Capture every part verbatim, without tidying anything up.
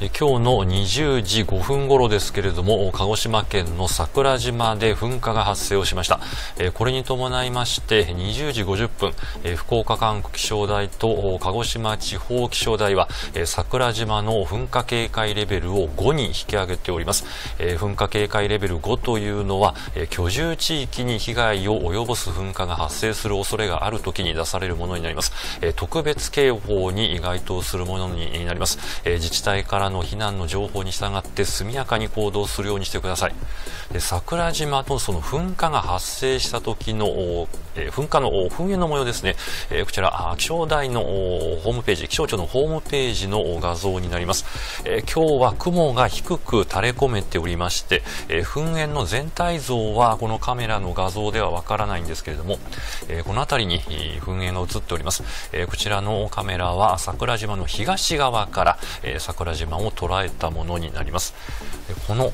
今日のにじゅうじごふん頃ですけれども、鹿児島県の桜島で噴火が発生をしました。これに伴いましてにじゅうじごじゅっぷん、福岡管区気象台と鹿児島地方気象台は桜島の噴火警戒レベルをごに引き上げております。噴火警戒レベルごというのは、居住地域に被害を及ぼす噴火が発生する恐れがあるときに出されるものになります。特別警報に該当するものになります。自治体からの避難の情報に従って速やかに行動するようにしてください。桜島とその噴火が発生した時の噴火の噴煙の模様ですね。こちら気象台のホームページ、気象庁のホームページの画像になります。今日は雲が低く垂れ込めておりまして、噴煙の全体像はこのカメラの画像ではわからないんですけれども、この辺りに噴煙が映っております。こちらのカメラは桜島の東側から桜島を捉えたものになります。この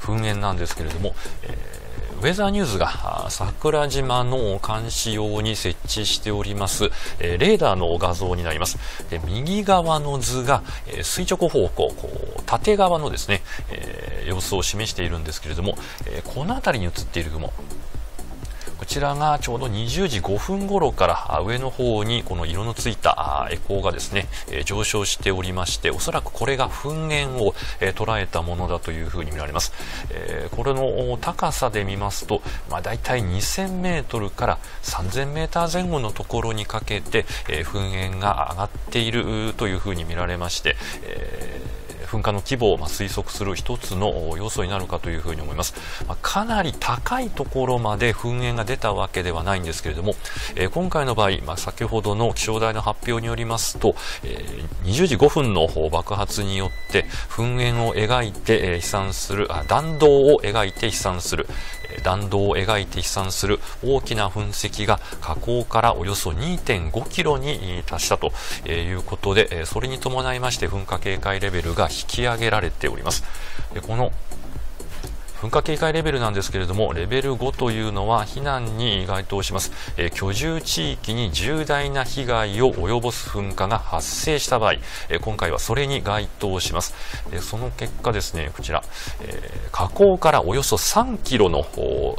噴煙なんですけれども、えー、ウェザーニューズが桜島の監視用に設置しておりますレーダーの画像になります。で、右側の図が垂直方向、縦側のですね、えー、様子を示しているんですけれども、この辺りに映っている雲、こちらがちょうどにじゅうじごふん頃から上の方にこの色のついたエコーがですね上昇しておりまして、おそらくこれが噴煙を捉えたものだというふうに見られます。これの高さで見ますと、まあ、だいたいにせんメートルからさんぜんメーター前後のところにかけて噴煙が上がっているというふうに見られまして、噴火の規模を推測する一つの要素になるかというふうに思います。かなり高いところまで噴煙が出たわけではないんですけれども、今回の場合、先ほどの気象台の発表によりますと、にじゅうじごふんの爆発によって噴煙を描いて飛散する、弾道を描いて飛散する、弾道を描いて飛散する大きな噴石が火口からおよそ にてんごキロに達したということで、それに伴いまして噴火警戒レベルが引き上げられております。で、この噴火警戒レベルなんですけれども、レベルごというのは避難に該当します。えー、居住地域に重大な被害を及ぼす噴火が発生した場合、えー、今回はそれに該当します。えー、その結果ですね、こちら、えー、火口からおよそさんキロの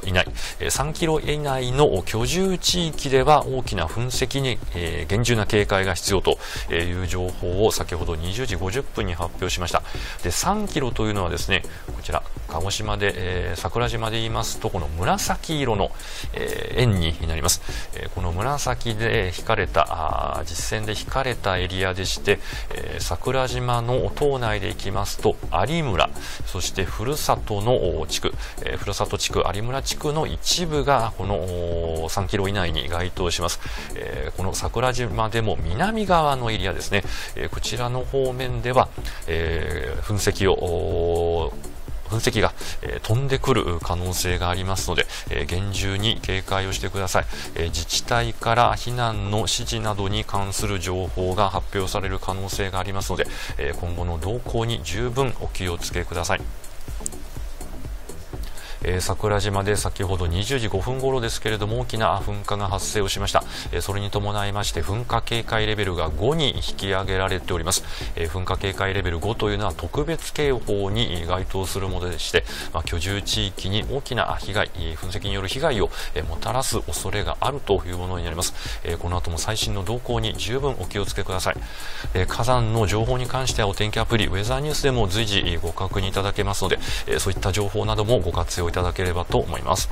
以内、さんキロ以内の居住地域では大きな噴石に、えー、厳重な警戒が必要という情報を先ほどにじゅうじごじゅっぷんに発表しました。で、さんキロというのはですね、こちら鹿児島でえー、桜島で言いますと、この紫色の、えー、円になります。えー、この紫で引かれた、実線で引かれたエリアでして、えー、桜島の島内で行きますと有村、そしてふるさとの地区、えー、ふるさと地区有村地区の一部がこのさんキロ以内に該当します。えー、この桜島でも南側のエリアですね、えー、こちらの方面では、えー、噴石を噴石が飛んでくる可能性がありますので、厳重に警戒をしてください。自治体から避難の指示などに関する情報が発表される可能性がありますので、今後の動向に十分お気をつけください。えー、桜島で先ほどにじゅうじごふん頃ですけれども大きな噴火が発生をしました。えー、それに伴いまして噴火警戒レベルがごに引き上げられております。えー、噴火警戒レベルごというのは特別警報に該当するものでして、まあ、居住地域に大きな被害、噴石による被害をもたらす恐れがあるというものになります。えー、この後も最新の動向に十分お気をつけください。えー、火山の情報に関してはお天気アプリウェザーニュースでも随時ご確認いただけますので、えー、そういった情報などもご活用いただければと思います。